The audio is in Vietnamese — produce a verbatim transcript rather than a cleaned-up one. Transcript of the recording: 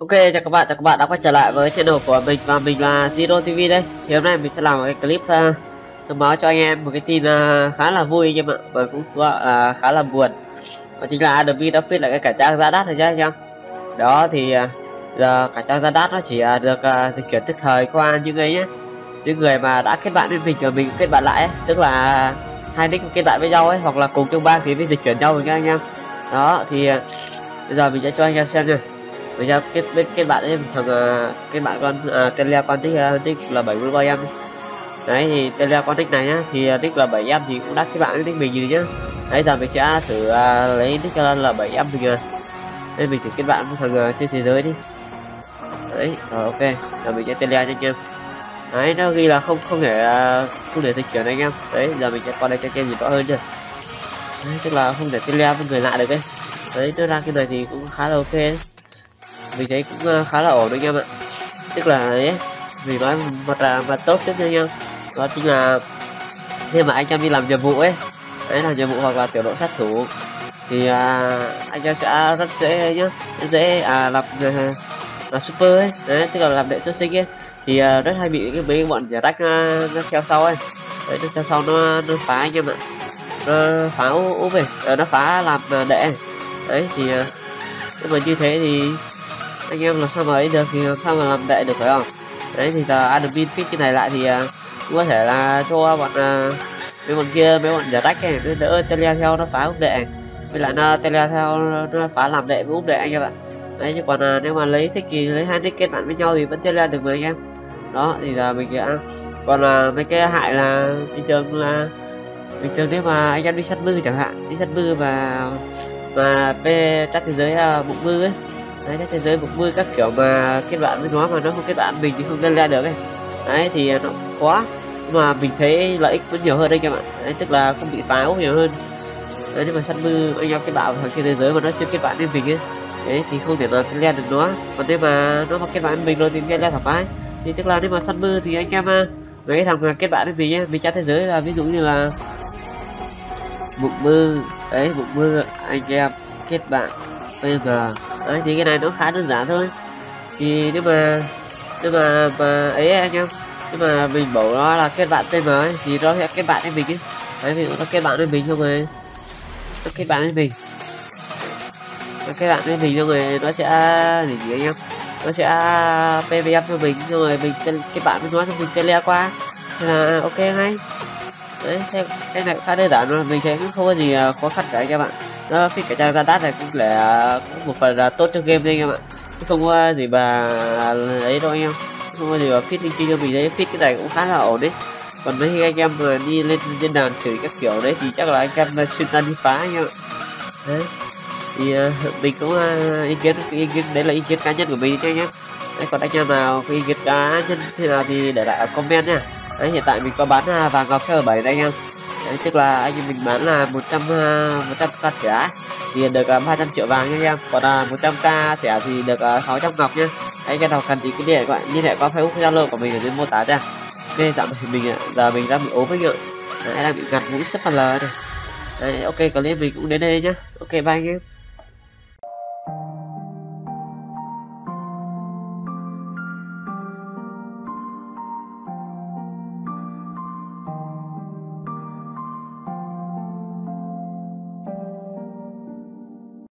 Ok, chào các bạn, chào các bạn đã quay trở lại với channel của mình và mình là Jiro ti vi đây. Thì hôm nay mình sẽ làm một cái clip uh, thông báo cho anh em một cái tin uh, khá là vui anh em ạ, và cũng uh, khá là buồn. Và chính là Adobe đã phết lại cái cải trang Yadrat rồi nhá anh em. Đó thì uh, giờ cải trang Yadrat nó chỉ uh, được uh, dịch chuyển tức thời qua những người nhé, những người mà đã kết bạn với mình và mình kết bạn lại ấy. Tức là uh, hai nick kết bạn với nhau ấy, hoặc là cùng trong ba thì mới dịch chuyển nhau rồi nhá anh em. Đó thì uh, bây giờ mình sẽ cho anh em xem này. Bây giờ kết kết kết bạn em thằng uh, kết bạn con uh, tên leo con tích uh, tích là bảy mươi ba em đấy, thì tên leo con tích này nhá, thì uh, tích là bảy em thì cũng đã kết bạn với tích mình gì nhá. Đấy giờ mình sẽ thử uh, lấy tích là bảy em mình rồi nên mình thử kết bạn với thằng uh, trên thế giới đi đấy. Rồi ok, giờ mình sẽ tên leo cho anh em đấy, nó ghi là không không thể uh, không để dịch chuyển anh em đấy. Giờ mình sẽ qua đây cho anh em nhìn rõ hơn chưa đấy, tức là không để tên leo với người lạ được đấy. Đấy nó ra cái này thì cũng khá là ok đấy. Mình thấy cũng khá là ổn anh em ạ, tức là ấy, vì nói mặt là mặt tốt chứ anh em. Đó chính là khi mà anh em đi làm nhiệm vụ ấy, đấy là nhiệm vụ hoặc là tiểu đội sát thủ thì à, anh em sẽ rất dễ nhá, rất dễ à, làm à, là super ấy đấy, tức là làm đệ xuất sinh ấy thì à, rất hay bị cái mấy bọn giả rách nó, nó theo sau ấy đấy, nó theo sau nó, nó phá anh em ạ, nó phá úp về nó phá làm đệ đấy. Thì à, nhưng mà như thế thì anh em làm sao mà ấy được, thì làm sao mà làm đệ được phải không? Đấy thì giờ admin fix cái này lại thì uh, cũng có thể là cho bọn uh, mấy bọn kia, mấy bọn giả tách này nó đỡ tele theo nó phá úp đệ, với lại nó tele theo nó phá làm đệ với úp đệ anh em ạ. Đấy chứ còn uh, nếu mà lấy thích thì lấy hai nick kết bạn với nhau thì vẫn tele được mà anh em. Đó thì giờ mình sẽ còn là uh, mấy cái hại là bình thường là bình thường nếu mà anh em đi săn mư chẳng hạn, đi săn mư và mà bê chắc thế giới uh, bụng mư ấy. Đấy, thế giới một mươi các kiểu mà kết bạn với nó mà nó không kết bạn mình thì không lên ra được ấy. Đấy thì nó khó, mà mình thấy lợi ích vẫn nhiều hơn đây các bạn. Đấy, tức là không bị phá ốc nhiều hơn. Đấy, nhưng mà săn mư anh em kết bạn với thế giới mà nó chưa kết bạn với mình ấy, đấy thì không thể nào lên được nó. Còn nếu mà nó mà kết bạn với mình rồi thì lên ra thoải mái. Thì tức là nếu mà săn mư thì anh em mấy thằng kết bạn với mình nhé, mình chat thế giới là ví dụ như là bụng mư đấy, bụng mư anh em kết bạn bây giờ. Đấy, thì cái này nó khá đơn giản thôi. Thì nếu mà nếu mà, mà ấy anh em, nhưng mà mình bảo nó là kết bạn tê em ấy thì nó sẽ kết bạn với mình ấy. Đấy ví dụ nó kết bạn với mình không rồi, nó kết bạn với mình, nó kết bạn với mình xong rồi nó sẽ gì gì anh em, nó sẽ pê vê em cho mình xong rồi mình kết bạn với nó xong mình tele qua thì là ok ngay. Đấy theo cái này khá đơn giản rồi, mình thấy cũng không có gì khó khăn cả các bạn. Nó cái cải trang Yadrat này cũng là cũng một phần là tốt cho game đấy anh em ạ, chứ không có gì mà ấy đâu anh em, không có gì mà fit linh cho mình đấy. Fit cái này cũng khá là ổn đấy. Còn mấy anh em mà đi lên trên đàn chửi các kiểu đấy thì chắc là anh em chuyên gia đi phá anh em ạ. Đấy thì uh, mình cũng uh, ý kiến ý kiến đấy là ý kiến cá nhân của mình đấy anh em. Còn anh em nào có ý kiến cá nhân thế nào thì để lại ở comment nha. Đấy hiện tại mình có bán uh, vàng ngọc sơ bảy đây anh em. Đấy, tức là anh em mình bán là một trăm một trăm k thẻ thì được uh, ba trăm triệu vàng nha anh em, còn là uh, một trăm k thẻ thì được uh, sáu trăm ngọc nhá. Anh em nào cần thì cứ liên hệ các bạn liên hệ qua Facebook Zalo của mình ở dưới mô tả ra. Ok dạo này mình giờ mình đang bị ốm với nhựa, đang bị ngặt mũi sắp phần lờ này. Đấy, ok clip mình cũng đến đây nhá. Ok bye anh em.